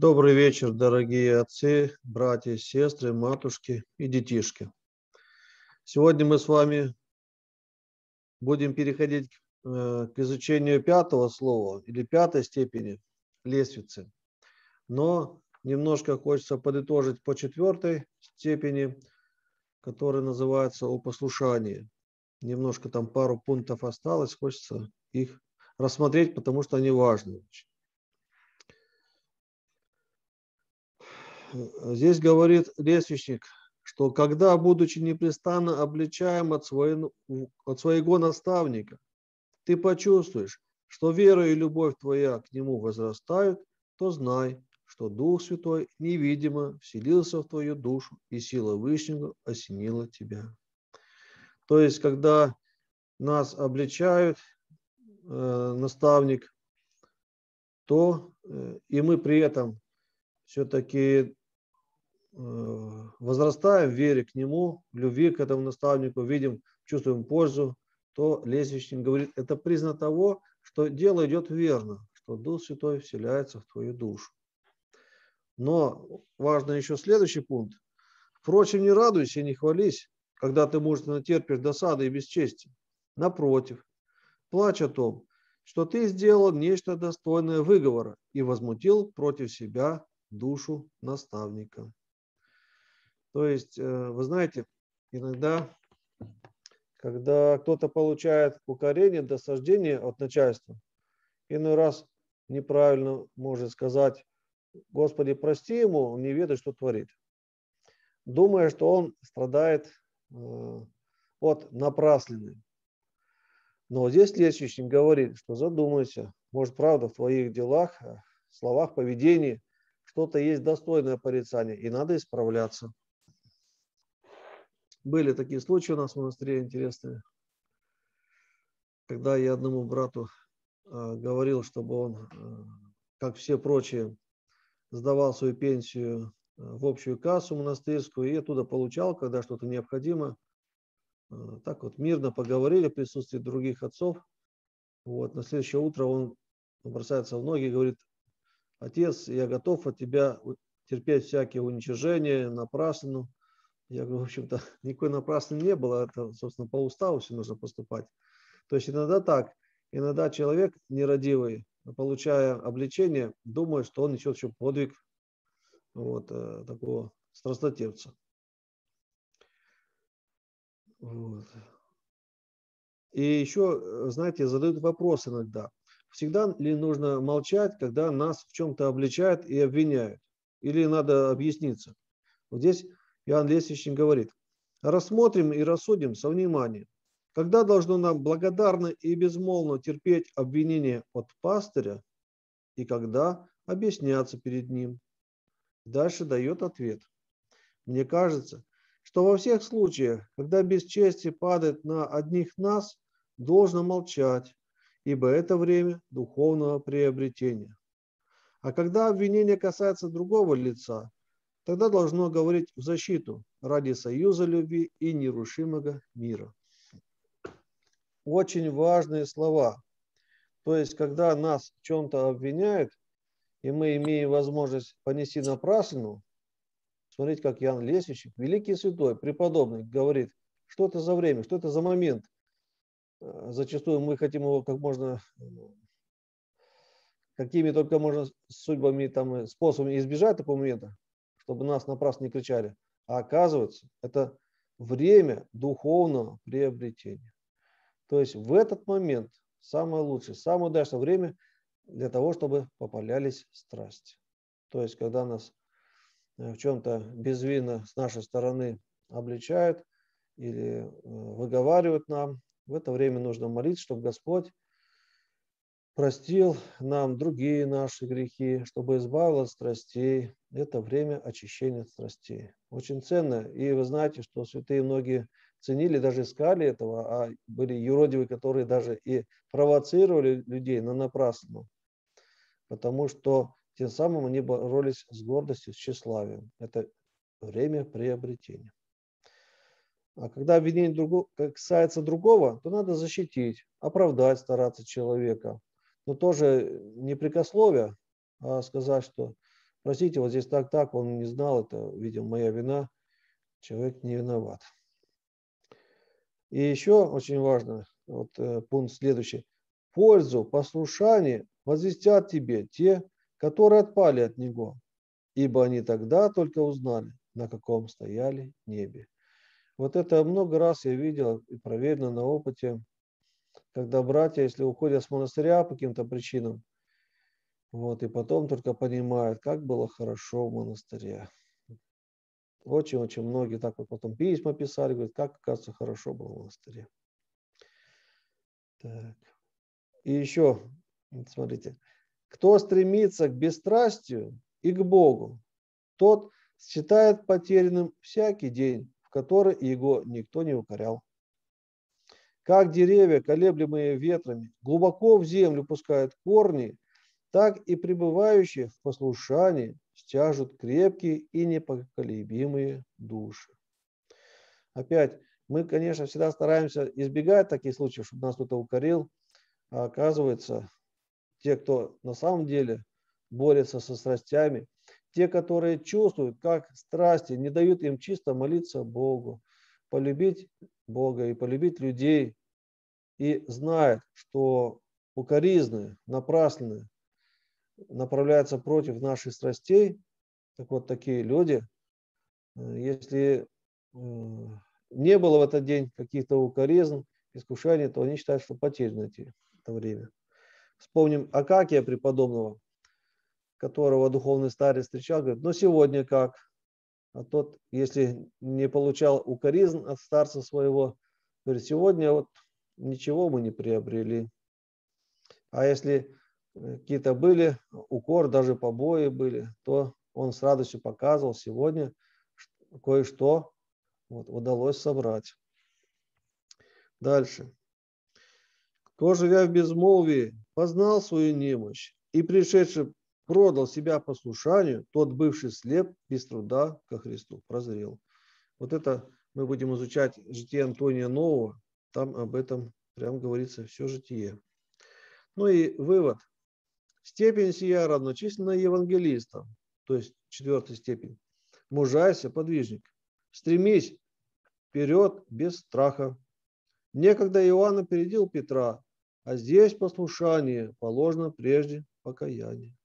Добрый вечер, дорогие отцы, братья, сестры, матушки и детишки. Сегодня мы с вами будем переходить к изучению пятого слова или пятой степени лестницы. Но немножко хочется подытожить по четвертой степени, которая называется «О послушании». Немножко там пару пунктов осталось, хочется их рассмотреть, потому что они важны. Здесь говорит Лествичник, что когда, будучи непрестанно обличаем от своего наставника, ты почувствуешь, что вера и любовь твоя к нему возрастают, то знай, что Дух Святой невидимо вселился в твою душу, и сила Вышнего осенила тебя. То есть, когда нас обличают, наставник, то и мы при этом все-таки возрастаем в вере к нему, в любви к этому наставнику, видим, чувствуем пользу, то Лествичник говорит, это признак того, что дело идет верно, что Дух Святой вселяется в твою душу. Но важно еще следующий пункт. Впрочем, не радуйся и не хвались, когда ты мужественно терпишь досады и бесчестие. Напротив, плачь о том, что ты сделал нечто достойное выговора и возмутил против себя душу наставника. То есть, вы знаете, иногда, когда кто-то получает укорение, досаждение от начальства, иной раз неправильно может сказать: «Господи, прости ему, он не ведает, что творит», думая, что он страдает от напраслины. Но здесь Лествичник говорит, что задумайся, может, правда, в твоих делах, словах, поведении что-то есть достойное порицание, и надо исправляться. Были такие случаи у нас в монастыре интересные, когда я одному брату говорил, чтобы он, как все прочие, сдавал свою пенсию в общую кассу монастырскую и оттуда получал, когда что-то необходимо. Так вот мирно поговорили в присутствии других отцов. Вот, на следующее утро он бросается в ноги и говорит: «Отец, я готов от тебя терпеть всякие уничижения, напраслину». Я говорю, в общем-то, никакой напраслины не было. Это, собственно, по уставу все нужно поступать. То есть иногда так. Иногда человек нерадивый, получая обличение, думает, что он несет еще подвиг вот такого страстотерпца. Вот. И еще, знаете, задают вопрос иногда. Всегда ли нужно молчать, когда нас в чем-то обличают и обвиняют? Или надо объясниться? Вот здесь Иоанн Лествичник говорит: рассмотрим и рассудим со вниманием, когда должно нам благодарно и безмолвно терпеть обвинение от пастыря и когда объясняться перед ним. Дальше дает ответ. Мне кажется, что во всех случаях, когда бесчестие падает на одних нас, должно молчать, ибо это время духовного приобретения. А когда обвинение касается другого лица, тогда должно говорить в защиту ради союза любви и нерушимого мира. Очень важные слова. То есть, когда нас в чем-то обвиняют, и мы имеем возможность понести напраслину, смотрите, как Иоанн Лествичник, великий святой, преподобный, говорит, что это за время, что это за момент. Зачастую мы хотим его как можно, какими только можно судьбами, там, способами избежать такого момента, чтобы нас напрасно не кричали. А оказывается, это время духовного приобретения. То есть в этот момент самое лучшее, самое удачное время для того, чтобы попалялись страсти. То есть когда нас в чем-то безвинно с нашей стороны обличают или выговаривают нам, в это время нужно молиться, чтобы Господь простил нам другие наши грехи, чтобы избавил от страстей. Это время очищения от страстей. Очень ценно. И вы знаете, что святые многие ценили, даже искали этого, а были юродивы, которые даже и провоцировали людей на напраслину, потому что тем самым они боролись с гордостью, с тщеславием. Это время приобретения. А когда обвинение касается другого, то надо защитить, оправдать, стараться человека. Но тоже не прекословие, а сказать, что Простите, вот здесь так-так, он не знал, это, видимо, моя вина. Человек не виноват. И еще очень важно, вот пункт следующий. Пользу послушания возвестят тебе те, которые отпали от него, ибо они тогда только узнали, на каком стояли небе. Вот это много раз я видел и проверено на опыте, когда братья, если уходят с монастыря по каким-то причинам, вот, и потом только понимают, как было хорошо в монастыре. Очень-очень многие так вот потом письма писали, говорят, как, кажется, хорошо было в монастыре. Так. И еще, смотрите, кто стремится к бесстрастию и к Богу, тот считает потерянным всякий день, в который его никто не укорял. Как деревья, колеблемые ветрами, глубоко в землю пускают корни, так и пребывающие в послушании стяжут крепкие и непоколебимые души. Опять, мы, конечно, всегда стараемся избегать таких случаев, чтобы нас кто-то укорил. А оказывается, те, кто на самом деле борется со страстями, те, которые чувствуют, как страсти не дают им чисто молиться Богу, полюбить Бога и полюбить людей, и знают, что укоризны, напрасны, направляются против наших страстей, так вот такие люди, если не было в этот день каких-то укоризн, искушений, то они считают, что потеряно это время. Вспомним Акакия преподобного, которого духовный старец встречал, говорит, ну сегодня как? А тот, если не получал укоризн от старца своего, говорит, сегодня вот ничего мы не приобрели. А если какие-то были, укор, даже побои были, то он с радостью показывал, сегодня кое-что вот удалось собрать. Дальше. Кто, живя в безмолвии, познал свою немощь и, пришедший, продал себя послушанию, тот, бывший слеп, без труда ко Христу прозрел. Вот это мы будем изучать житие Антония Нового. Там об этом прям говорится все житие. Ну и вывод. Степень сия равночисленна евангелистам, то есть 4-й степень. Мужайся, подвижник, стремись вперед без страха. Некогда Иоанн опередил Петра, а здесь послушание положено прежде покаяние.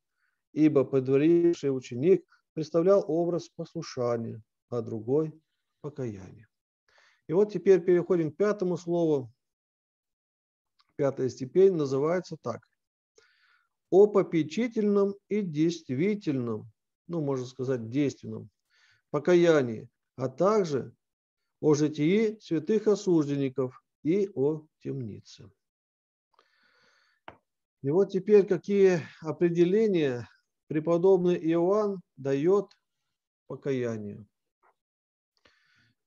Ибо предваривший ученик представлял образ послушания, а другой – покаяние. И вот теперь переходим к 5-му слову. 5-я степень называется так. О попечительном и действительном, ну, можно сказать, действенном покаянии, а также о житии святых осужденников и о темнице. И вот теперь какие определения преподобный Иоанн дает покаянию.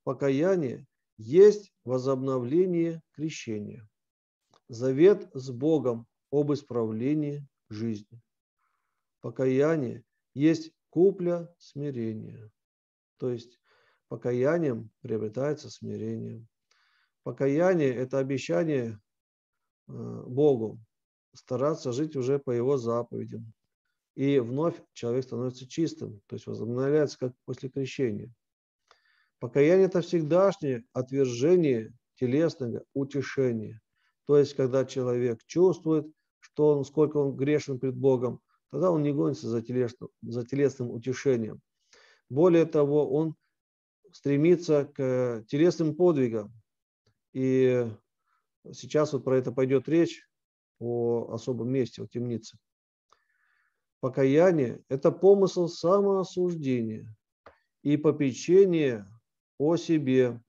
Покаяние есть возобновление крещения, завет с Богом об исправлении жизни. Покаяние есть купля смирения, то есть покаянием приобретается смирением. Покаяние – это обещание Богу стараться жить уже по Его заповедям. И вновь человек становится чистым, то есть возобновляется как после крещения. Покаяние – это всегдашнее отвержение телесного утешения. То есть, когда человек чувствует, что он, сколько он грешен пред Богом, тогда он не гонится за телесным утешением. Более того, он стремится к телесным подвигам. И сейчас вот про это пойдет речь о особом месте, о темнице. Покаяние – это помысл самоосуждения и попечение о себе,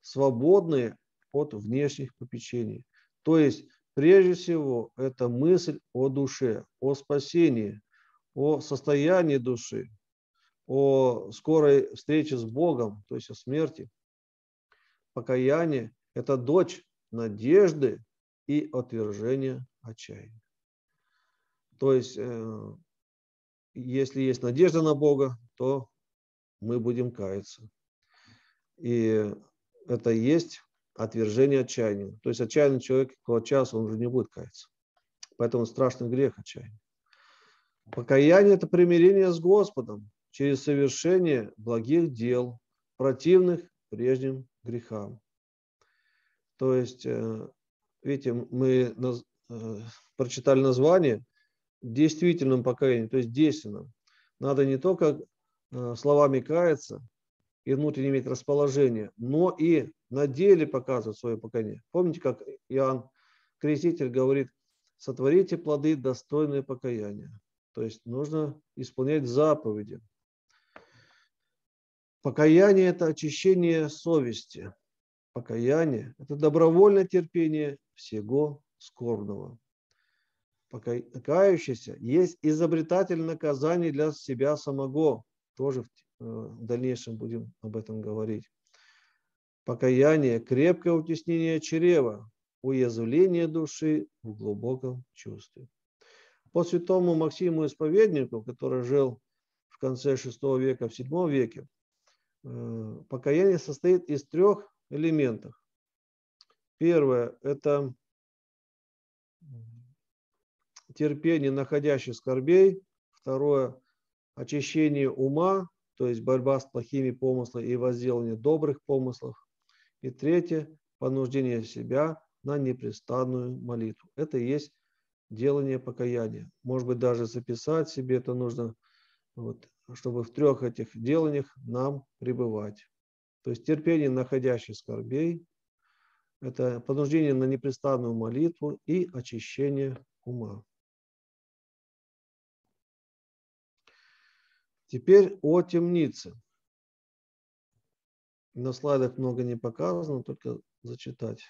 свободные от внешних попечений. То есть, прежде всего, это мысль о душе, о спасении, о состоянии души, о скорой встрече с Богом, то есть о смерти. Покаяние – это дочь надежды и отвержения отчаяния. То есть, если есть надежда на Бога, то мы будем каяться. И это и есть отвержение отчаяния. То есть, отчаянный человек, около часа, он уже не будет каяться. Поэтому страшный грех отчаяния. Покаяние – это примирение с Господом через совершение благих дел, противных прежним грехам. То есть, видите, мы прочитали название действительном покаянии, то есть действенном. Надо не только словами каяться и внутренне иметь расположение, но и на деле показывать свое покаяние. Помните, как Иоанн Креститель говорит: сотворите плоды, достойные покаяния. То есть нужно исполнять заповеди. Покаяние – это очищение совести. Покаяние – это добровольное терпение всего скорбного. Покающийся есть изобретатель наказаний для себя самого. Тоже в дальнейшем будем об этом говорить. Покаяние – крепкое утеснение чрева, уязвление души в глубоком чувстве. По святому Максиму Исповеднику, который жил в конце VI века, в VII веке, покаяние состоит из трех элементов. Первое – это терпение находящих скорбей. Второе – очищение ума, то есть борьба с плохими помыслами и возделывание добрых помыслов. И третье – понуждение себя на непрестанную молитву. Это и есть делание покаяния. Может быть, даже записать себе это нужно, вот, чтобы в трех этих деланиях нам пребывать. То есть терпение находящих скорбей, это понуждение на непрестанную молитву и очищение ума. Теперь о темнице. На слайдах много не показано, только зачитать.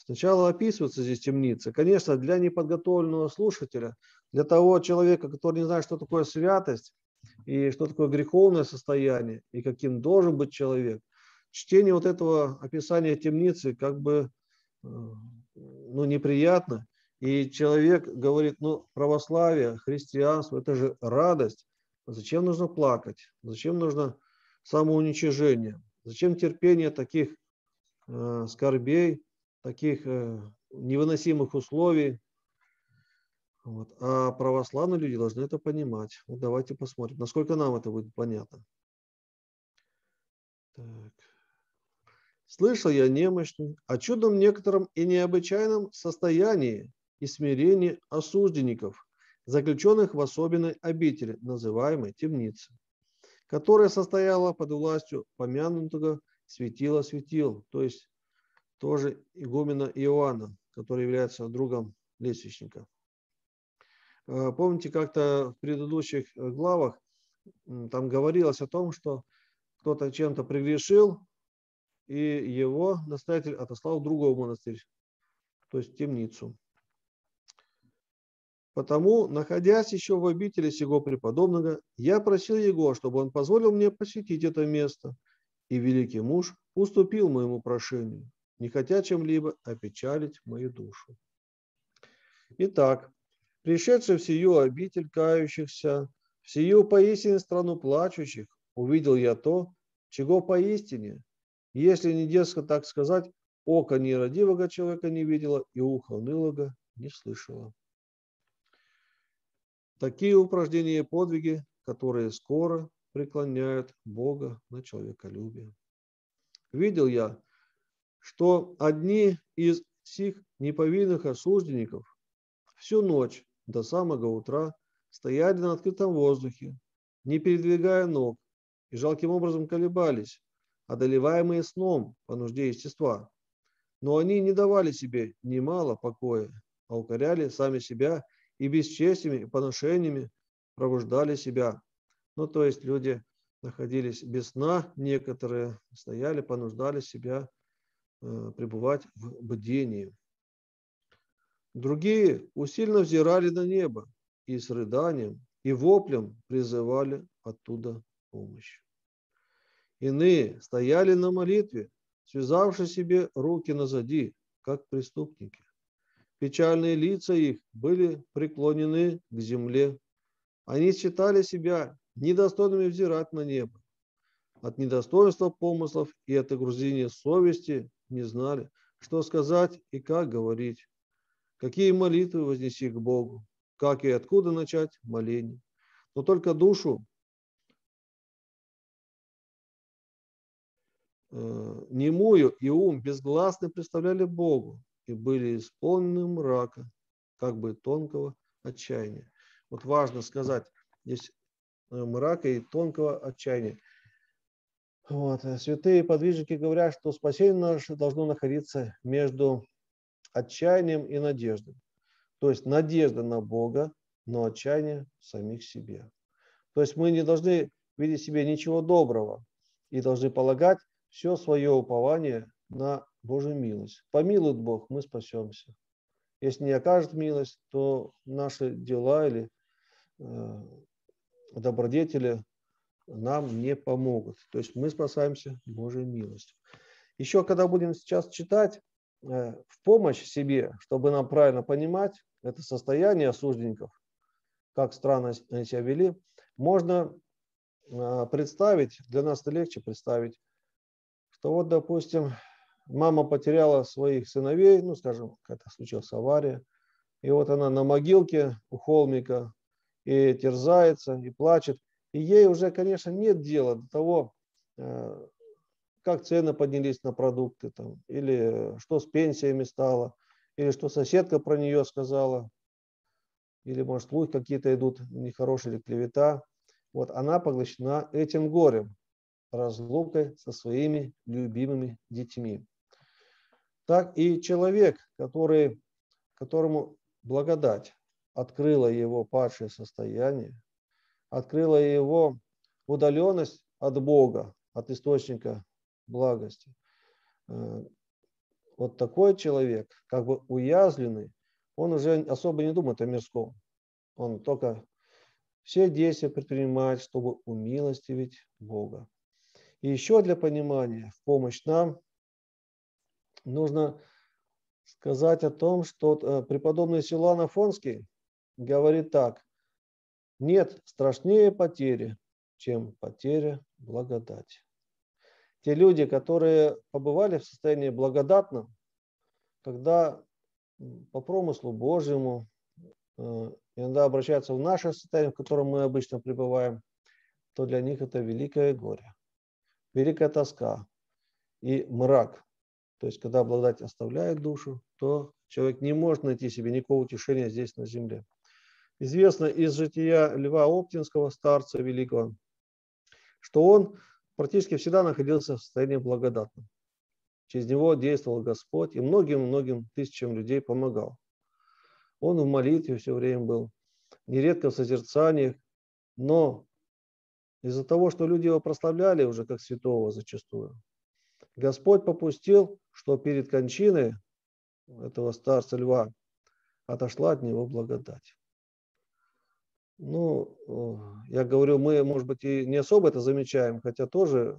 Сначала описывается здесь темница. Конечно, для неподготовленного слушателя, для того человека, который не знает, что такое святость и что такое греховное состояние, и каким должен быть человек, чтение вот этого описания темницы как бы неприятно. И человек говорит: православие, христианство – это же радость. Зачем нужно плакать? Зачем нужно самоуничижение? Зачем терпение таких скорбей, таких невыносимых условий? Вот. А православные люди должны это понимать. Вот давайте посмотрим, насколько нам это будет понятно. Так. Слышал я немощный о чудом некотором и необычайном состоянии и смирении осужденников, заключенных в особенной обители, называемой темнице, которая состояла под властью помянутого Светила-Светил, то есть тоже игумена Иоанна, который является другом Лествичника. Помните, как-то в предыдущих главах там говорилось о том, что кто-то чем-то прегрешил, и его настоятель отослал в другой монастырь, то есть в темницу. Потому, находясь еще в обители сего преподобного, я просил его, чтобы он позволил мне посетить это место, и великий муж уступил моему прошению, не хотя чем-либо опечалить мою душу. Итак, пришедший в сию обитель кающихся, в сию поистине страну плачущих, увидел я то, чего поистине, если не дерзко так сказать, око нерадивого человека не видело и ухо унылого не слышало. Такие упражнения и подвиги, которые скоро преклоняют Бога на человеколюбие. Видел я, что одни из сих неповинных осужденников всю ночь до самого утра стояли на открытом воздухе, не передвигая ног, и жалким образом колебались, одолеваемые сном по нужде естества. Но они не давали себе немало покоя, а укоряли сами себя и бесчестиями, и поношениями пробуждали себя. Ну, то есть люди находились без сна, некоторые стояли, понуждали себя пребывать в бдении. Другие усильно взирали на небо и с рыданием, и воплем призывали оттуда помощь. Иные стояли на молитве, связавши себе руки назади, как преступники. Печальные лица их были преклонены к земле. Они считали себя недостойными взирать на небо. От недостоинства помыслов и от огрузения совести не знали, что сказать и как говорить. Какие молитвы вознеси к Богу, Как и откуда начать? Моление. Но только душу немую и ум безгласно представляли Богу и были исполнены мрака, как бы тонкого отчаяния. Вот важно сказать, здесь мрака и тонкого отчаяния. Вот. Святые подвижники говорят, что спасение наше должно находиться между отчаянием и надеждой. То есть надежда на Бога, но отчаяние в самих себе. То есть мы не должны видеть в себе ничего доброго и должны полагать все свое упование на Божью милость. Помилует Бог, мы спасемся. Если не окажет милость, то наши дела или добродетели нам не помогут. То есть мы спасаемся Божьей милостью. Еще когда будем сейчас читать, в помощь себе, чтобы нам правильно понимать это состояние осужденников, как странно они себя вели, можно представить, для нас это легче представить, что вот, допустим, мама потеряла своих сыновей, ну, скажем, как-то случилась авария, и вот она на могилке у холмика и терзается, и плачет, и ей уже, конечно, нет дела до того, как цены поднялись на продукты, там, или что с пенсиями стало, или что соседка про нее сказала, или, может, слухи какие-то идут нехорошие, или клевета. Вот она поглощена этим горем, разлукой со своими любимыми детьми. Так и человек, которому благодать открыла его падшее состояние, открыла его удаленность от Бога, от источника благости. Вот такой человек, как бы уязвленный, он уже особо не думает о мирском. Он только все действия предпринимает, чтобы умилостивить Бога. И еще для понимания, в помощь нам, нужно сказать о том, что преподобный Силуан Афонский говорит так: нет страшнее потери, чем потеря благодати. Те люди, которые побывали в состоянии благодатном, когда по промыслу Божьему иногда обращаются в наше состояние, в котором мы обычно пребываем, то для них это великое горе, великая тоска и мрак. То есть, когда благодать оставляет душу, то человек не может найти себе никакого утешения здесь на земле. Известно из жития Льва Оптинского, старца великого, что он практически всегда находился в состоянии благодатном. Через него действовал Господь и многим-многим тысячам людей помогал. Он в молитве все время был, нередко в созерцаниях, но из-за того, что люди его прославляли уже как святого зачастую, Господь попустил, что перед кончиной этого старца Льва отошла от него благодать. Ну, я говорю, мы, может быть, и не особо это замечаем, хотя тоже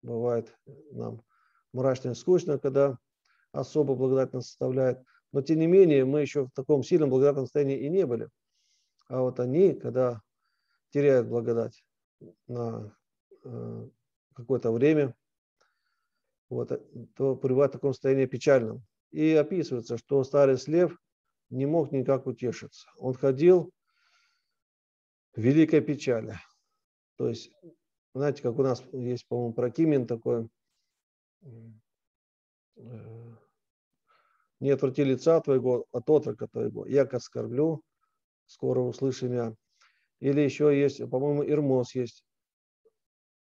бывает нам мрачно и скучно, когда особо благодать нас составляет. Но, тем не менее, мы еще в таком сильном благодатном состоянии и не были. А вот они, когда теряют благодать на какое-то время, вот, то пребывают в таком состоянии печальном. И описывается, что старец Лев не мог никак утешиться. Он ходил великая печаль. То есть, знаете, как у нас есть, по-моему, Прокимин такой: «Не отврати лица твоего от отрока твоего, яко оскорблю, скоро услыши меня». Или еще есть, по-моему, Ирмос есть: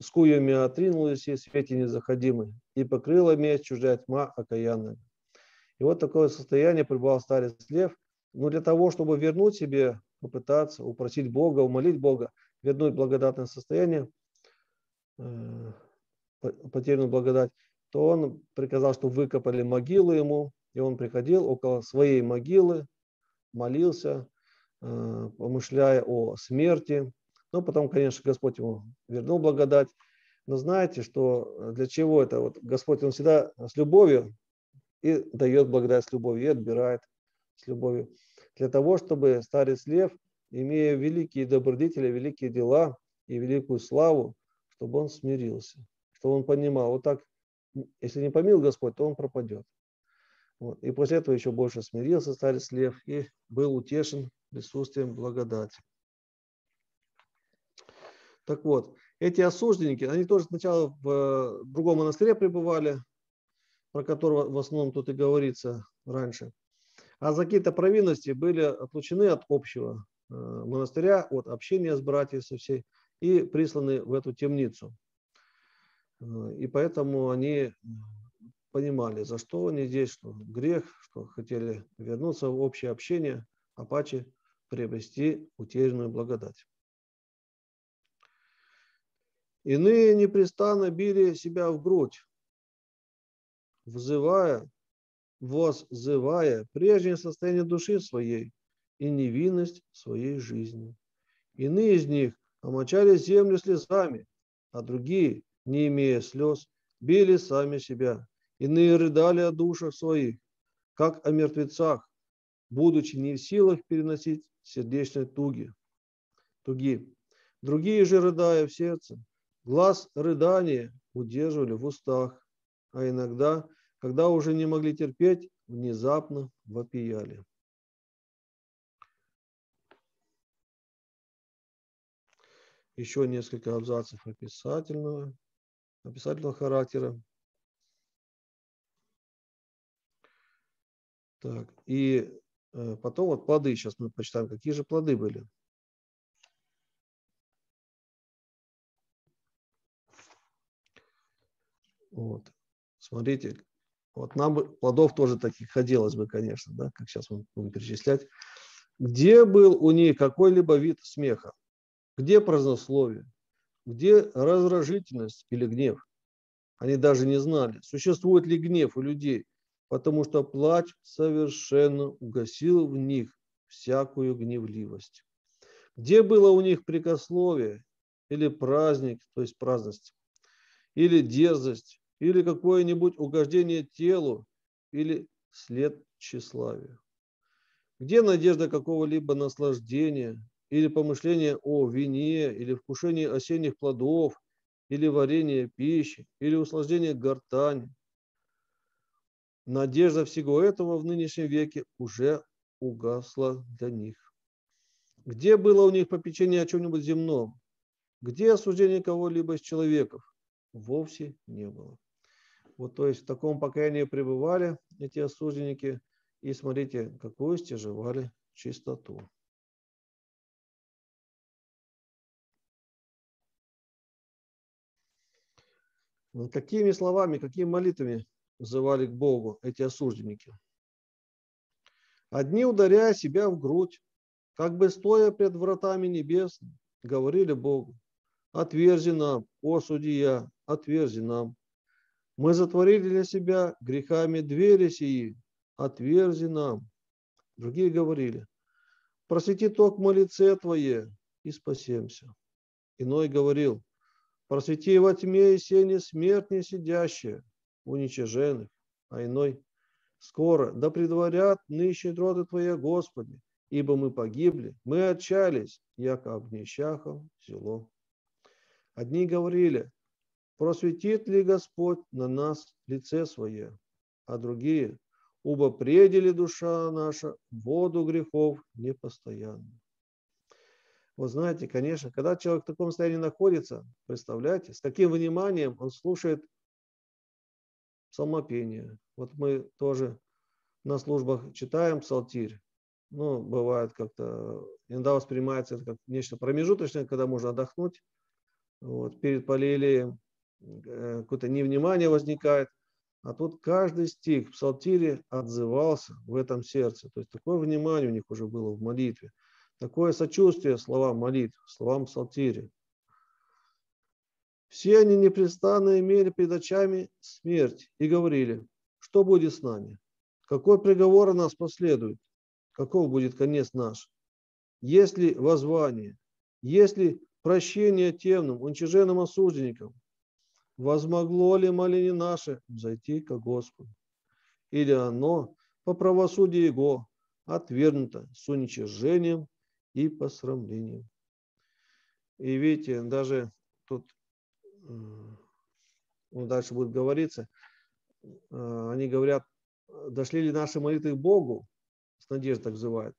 «Скую меня отринулась, и свете незаходимой, и покрыла меня чужая тьма окаянная». И вот такое состояние пребывал старец Лев. Но для того, чтобы вернуть себе, попытаться упросить Бога, умолить Бога вернуть благодатное состояние, потерянную благодать, то он приказал, чтобы выкопали могилу ему, и он приходил около своей могилы, молился, помышляя о смерти. Но потом, конечно, Господь ему вернул благодать. Но знаете, что для чего это? Вот Господь, он всегда с любовью и дает благодать с любовью, и отбирает с любовью. Для того, чтобы старец Лев, имея великие добродетели, великие дела и великую славу, чтобы он смирился, чтобы он понимал, вот так, если не помилует Господь, то он пропадет. Вот. И после этого еще больше смирился старец Лев и был утешен присутствием благодати. Так вот, эти осужденники, они тоже сначала в другом монастыре пребывали, про которого в основном тут и говорится раньше, а за какие-то провинности были отлучены от общего монастыря, от общения с братьями со всей, и присланы в эту темницу. И поэтому они понимали, за что они здесь, что грех, что хотели вернуться в общее общение, а паче приобрести утерянную благодать. Иные непрестанно били себя в грудь, воззывая прежнее состояние души своей и невинность своей жизни. Иные из них омочали землю слезами, а другие, не имея слез, били сами себя. Иные рыдали о душах своих, как о мертвецах, будучи не в силах переносить сердечной туги. Другие же, рыдая в сердце, глаз рыдания удерживали в устах, а иногда, когда уже не могли терпеть, внезапно вопияли. Еще несколько абзацев описательного характера. Так, и потом вот плоды, сейчас мы почитаем, какие же плоды были. Вот, смотрите, вот нам бы плодов тоже таких хотелось бы, конечно, да, как сейчас мы будем перечислять. Где был у них какой-либо вид смеха? Где празднословие? Где раздражительность или гнев? Они даже не знали, существует ли гнев у людей, потому что плач совершенно угасил в них всякую гневливость. Где было у них прекословие или праздник, то есть праздность, или дерзость, или какое-нибудь угождение телу, или след тщеславия? Где надежда какого-либо наслаждения, или помышление о вине, или вкушении осенних плодов, или варенье пищи, или услаждение гортани? Надежда всего этого в нынешнем веке уже угасла для них. Где было у них попечение о чем-нибудь земном? Где осуждение кого-либо из человеков? Вовсе не было. Вот, то есть в таком покаянии пребывали эти осужденники, и смотрите, какую стяжевали чистоту. Какими словами, какими молитвами взывали к Богу эти осужденники? Одни, ударяя себя в грудь, как бы стоя пред вратами небесными, говорили Богу: «Отверзи нам, о судья, отверзи нам. Мы затворили для себя грехами двери сии, отверзи нам». Другие говорили: «Просвети токмо лице Твое, и спасемся». Иной говорил: «Просвети во тьме и сени смертные сидящие, уничиженных», а иной: «Скоро да предварят ныщие дроты Твои, Господи, ибо мы погибли, мы отчались, яко обнищахом село». Одни говорили: «Просветит ли Господь на нас лице Свое?» А другие: «Убо предели душа наша воду грехов непостоянно». Вот знаете, конечно, когда человек в таком состоянии находится, представляете, с каким вниманием он слушает псалмопение. Вот мы тоже на службах читаем псалтирь. Ну, бывает как-то, иногда воспринимается это как нечто промежуточное, когда можно отдохнуть. Вот, перед полелеем какое-то невнимание возникает. А тут каждый стих в псалтире отзывался в этом сердце. То есть такое внимание у них уже было в молитве. Такое сочувствие словам молитв, словам псалтири. Все они непрестанно имели перед очами смерть и говорили: что будет с нами? Какой приговор нас последует? Каков будет конец наш? Есть ли воззвание? Есть ли прощение темным, уничиженным осужденникам? Возмогло ли моление наше зайти ко Господу? Или оно по правосудию Его отвергнуто с уничижением и посрамлением? И видите, даже тут, ну, дальше будет говориться, они говорят: дошли ли наши молитвы к Богу, с надеждой так взывают,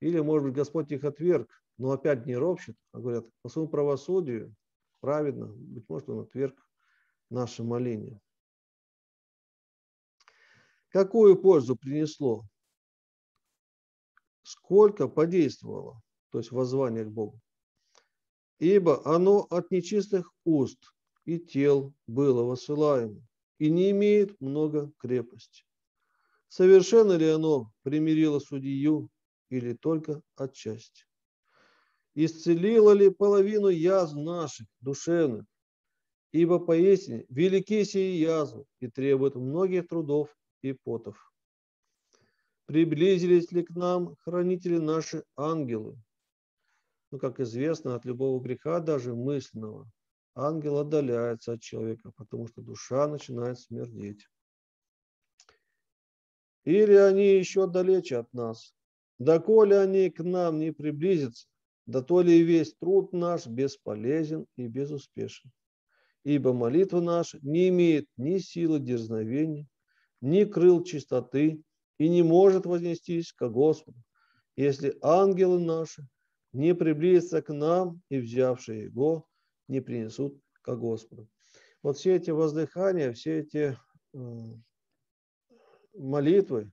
Или, может быть, Господь их отверг, но опять не ропщет, а говорят, по своему правосудию праведно, быть может, Он отверг наши моления. Какую пользу принесло? Сколько подействовало, то есть воззвание к Богу? Ибо оно от нечистых уст и тел было воссылаемо, и не имеет много крепости. Совершенно ли оно примирило судью или только отчасти? Исцелило ли половину язв наших, душевных? Ибо поистине велики сии язвы и требуют многих трудов и потов. Приблизились ли к нам хранители наши ангелы? Ну, как известно, от любого греха, даже мысленного, ангел отдаляется от человека, потому что душа начинает смердеть. Или они еще далече от нас? Доколе они к нам не приблизятся, дотоле и весь труд наш бесполезен и безуспешен. Ибо молитва наша не имеет ни силы дерзновения, ни крыл чистоты и не может вознестись ко Господу, если ангелы наши не приблизятся к нам и, взявшие его, не принесут ко Господу. Вот все эти воздыхания, все эти молитвы,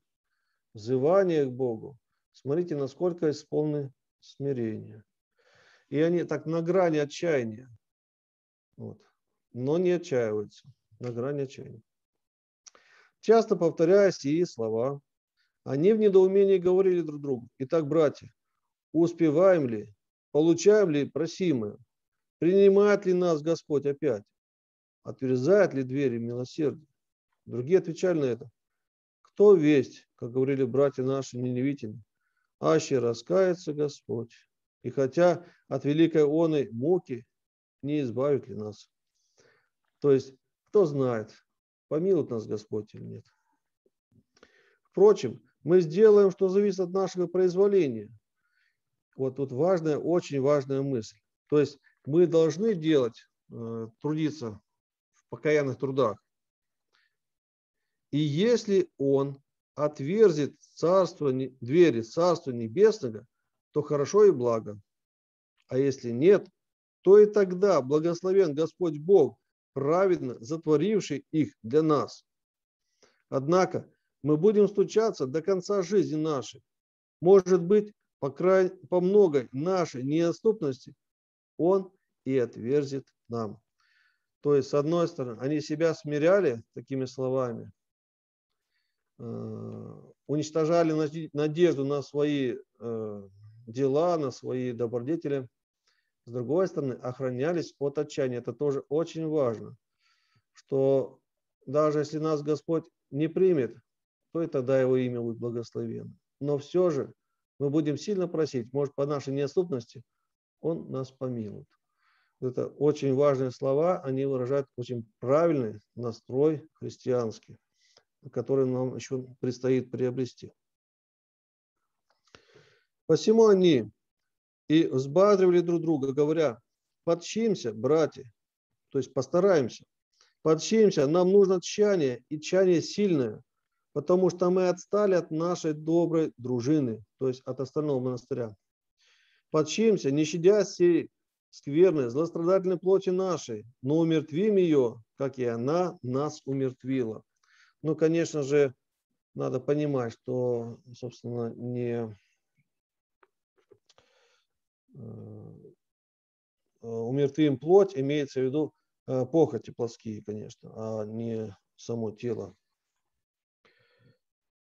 взывания к Богу, смотрите, насколько исполнены смирения. И они так на грани отчаяния, вот, но не отчаиваются, на грани отчаяния. Часто повторяя сии слова, они в недоумении говорили друг другу: «Итак, братья, успеваем ли, получаем ли просимое? Принимает ли нас Господь опять? Отверзает ли двери милосердия?» Другие отвечали на это: «Кто весть, как говорили братья наши неневительные, аще раскается Господь, и хотя от великой оной муки не избавит ли нас?» То есть, кто знает, помилует нас Господь или нет. Впрочем, мы сделаем, что зависит от нашего произволения. Вот тут важная, очень важная мысль. То есть мы должны делать, трудиться в покаянных трудах. И если он отверзит двери Царства Небесного, то хорошо и благо. А если нет, то и тогда благословен Господь Бог, праведно затворивший их для нас. Однако мы будем стучаться до конца жизни нашей. Может быть, по многой нашей неотступности он и отверзит нам. То есть, с одной стороны, они себя смиряли такими словами, уничтожали надежду на свои дела, на свои добродетели. С другой стороны, охранялись от отчаяния. Это тоже очень важно, что даже если нас Господь не примет, то и тогда его имя будет благословено. Но все же мы будем сильно просить, может, по нашей неотступности он нас помилует. Это очень важные слова, они выражают очень правильный настрой христианский, который нам еще предстоит приобрести. Посему они и взбадривали друг друга, говоря: «Подчимся, братья», то есть постараемся, подчимся, нам нужно тщание, и тщание сильное, потому что мы отстали от нашей доброй дружины, то есть от остального монастыря. Подчимся, не щадя сей скверной, злострадательной плоти нашей, но умертвим ее, как и она нас умертвила. Ну, конечно же, надо понимать, что, собственно, не умертвим плоть, имеется в виду похоти плотские, конечно, а не само тело.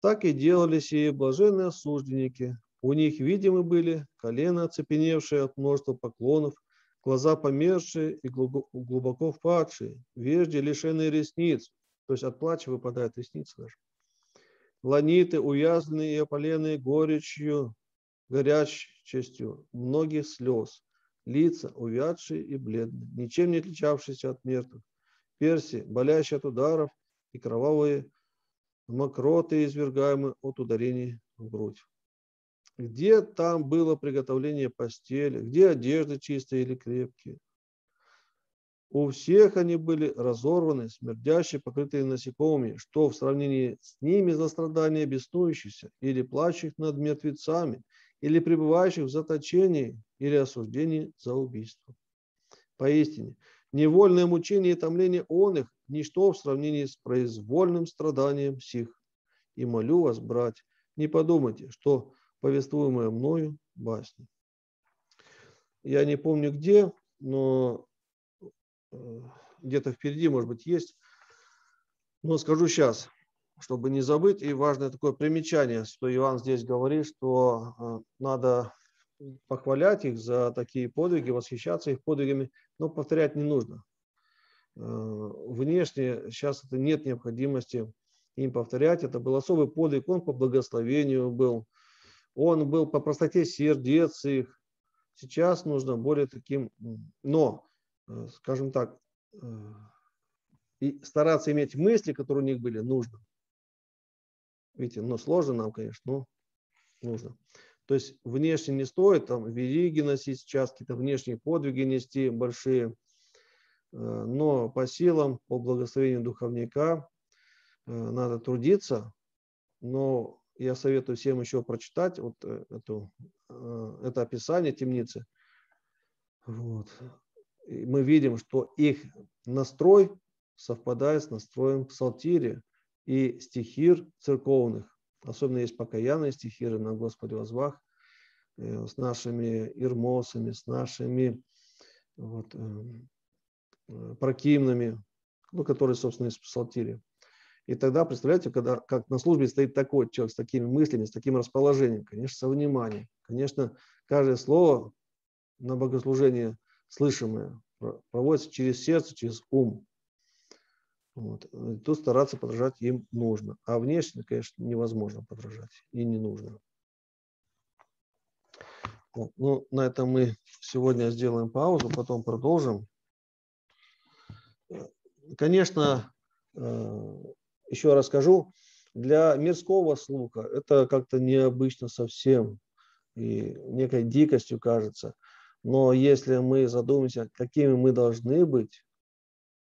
Так и делали сие блаженные осужденники. У них видимы были колена, оцепеневшие от множества поклонов, глаза помершие и глубоко впадшие, вежде лишенные ресниц, то есть от плача выпадают ресницы даже. Ланиты, уязвленные и опаленные горечью, горячестью многих слез, лица увядшие и бледные, ничем не отличавшиеся от мертвых, перси, болящие от ударов и кровавые мокроты, извергаемые от ударений в грудь. Где там было приготовление постели, где одежды чистые или крепкие? У всех они были разорваны, смердящие, покрытые насекомыми, что в сравнении с ними злострадание беснующихся или плачущих над мертвецами или пребывающих в заточении или осуждении за убийство. Поистине, невольное мучение и томление он их – ничто в сравнении с произвольным страданием сих. И молю вас, братья, не подумайте, что повествуемое мною басня. Я не помню где, но где-то впереди, может быть, есть. Но скажу сейчас, чтобы не забыть. И важное такое примечание, что Иоанн здесь говорит, что надо похвалять их за такие подвиги, восхищаться их подвигами, но повторять не нужно. Внешне сейчас это нет необходимости им повторять. Это был особый подвиг, он по благословению был. Он был по простоте сердец их. Сейчас нужно более таким, но, скажем так, и стараться иметь мысли, которые у них были, нужно. Видите, но сложно нам, конечно, но нужно. То есть внешне не стоит там вериги носить сейчас, какие-то внешние подвиги нести большие, но по силам, по благословению духовника надо трудиться, но я советую всем еще прочитать вот это описание темницы. Вот. И мы видим, что их настрой совпадает с настроем псалтири и стихир церковных. Особенно есть покаянные стихиры на Господе возвах с нашими ирмосами, с нашими вот, прокимнами, ну, которые, собственно, из псалтири. И тогда, представляете, когда, как на службе стоит такой человек с такими мыслями, с таким расположением, конечно, со вниманием. Конечно, каждое слово на богослужении слышимое проводится через сердце, через ум. Вот. И тут стараться подражать им нужно. А внешне, конечно, невозможно подражать и не нужно. Вот. Ну, на этом мы сегодня сделаем паузу, потом продолжим. Конечно, еще раз скажу, для мирского слуха это как-то необычно совсем и некой дикостью кажется. Но если мы задумаемся, какими мы должны быть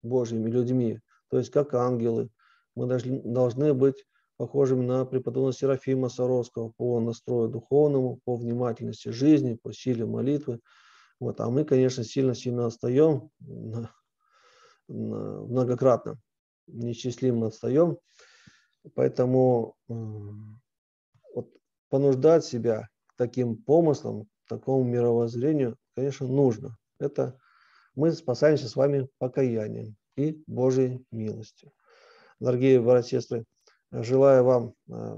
Божьими людьми, то есть как ангелы, мы должны быть похожими на преподобного Серафима Саровского по настрою духовному, по внимательности жизни, по силе молитвы. Вот. А мы, конечно, сильно-сильно отстаем, многократно, несчастливо отстаем. Поэтому вот, понуждать себя к таким помыслам, к такому мировоззрению, конечно, нужно. Это мы спасаемся с вами покаянием и Божьей милостью. Дорогие братья и сестры, желаю вам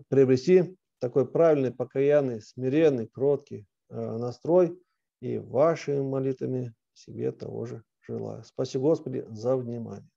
приобрести такой правильный, покаянный, смиренный, кроткий настрой, и вашими молитвами себе того же желаю. Спаси Господи за внимание.